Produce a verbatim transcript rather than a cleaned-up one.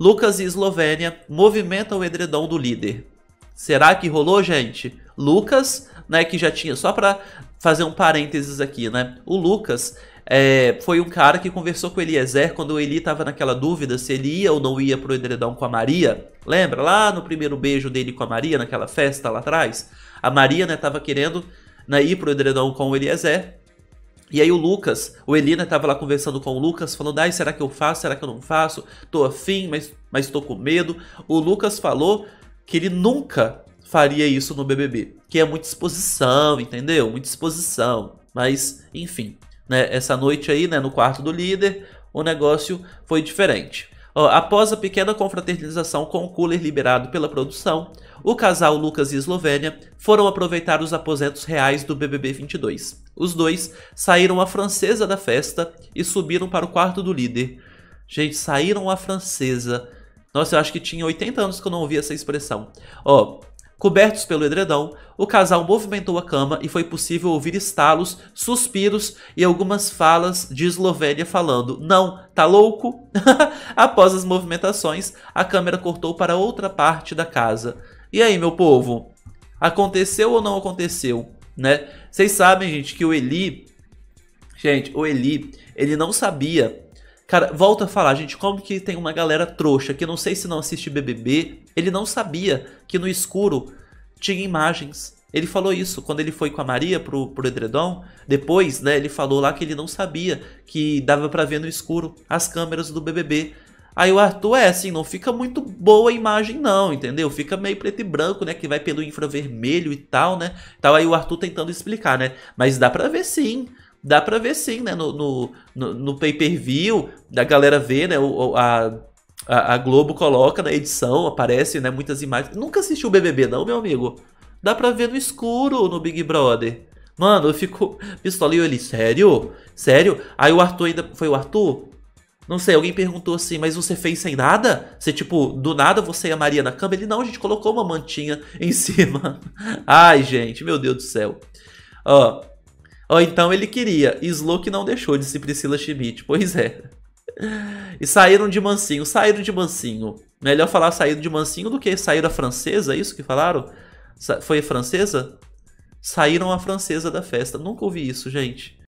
Lucas e Eslovênia movimentam o edredom do líder. Será que rolou, gente? Lucas, né, que já tinha... Só para fazer um parênteses aqui, né? O Lucas é, foi um cara que conversou com o Eliezer quando o Eli estava naquela dúvida se ele ia ou não ia pro edredom com a Maria. Lembra? Lá no primeiro beijo dele com a Maria, naquela festa lá atrás. A Maria, né, tava querendo, né, ir pro edredom com o Eliezer. E aí o Lucas, o Elina tava lá conversando com o Lucas, falando, ai, será que eu faço, será que eu não faço? Tô afim, mas, mas tô com medo. O Lucas falou que ele nunca faria isso no B B B, que é muita exposição, entendeu? Muita exposição, mas enfim, né? Essa noite aí, né, no quarto do líder, o negócio foi diferente. Ó, após a pequena confraternização com o cooler liberado pela produção, o casal Lucas e Eslovênia foram aproveitar os aposentos reais do B B B vinte e dois. Os dois saíram à francesa da festa e subiram para o quarto do líder. Gente, saíram à francesa. Nossa, eu acho que tinha oitenta anos que eu não ouvi essa expressão. Ó, cobertos pelo edredom, o casal movimentou a cama e foi possível ouvir estalos, suspiros e algumas falas de Eslovênia falando "Não, tá louco?" Após as movimentações, a câmera cortou para outra parte da casa. E aí, meu povo? Aconteceu ou não aconteceu, né? Vocês sabem, gente, que o Eli... Gente, o Eli, ele não sabia... Cara, volta a falar, gente, como que tem uma galera trouxa que não sei se não assiste B B B, ele não sabia que no escuro tinha imagens. Ele falou isso quando ele foi com a Maria pro, pro edredom, depois, né, ele falou lá que ele não sabia que dava pra ver no escuro as câmeras do B B B. Aí o Arthur é assim, não fica muito boa a imagem não, entendeu? Fica meio preto e branco, né, que vai pelo infravermelho e tal, né? Então aí o Arthur tentando explicar, né, mas dá pra ver sim. Dá pra ver sim, né, no, no, no, no pay-per-view, da galera vê, né, o, a, a Globo coloca na edição, aparece, né, muitas imagens. Nunca assistiu o B B B não, meu amigo? Dá pra ver no escuro no Big Brother. Mano, eu fico pistolinho ali, sério? Sério? Aí o Arthur ainda, foi o Arthur? Não sei, alguém perguntou assim, mas você fez sem nada? Você, tipo, do nada você e a Maria na cama? Ele, não, a gente colocou uma mantinha em cima. Ai, gente, meu Deus do céu. Ó... Ou oh, então ele queria. Slow que não deixou, disse Priscila Schmidt. Pois é. E saíram de mansinho. Saíram de mansinho. Melhor falar saíram de mansinho do que saíram a francesa. É isso que falaram? Sa foi a francesa? Saíram a francesa da festa. Nunca ouvi isso, gente.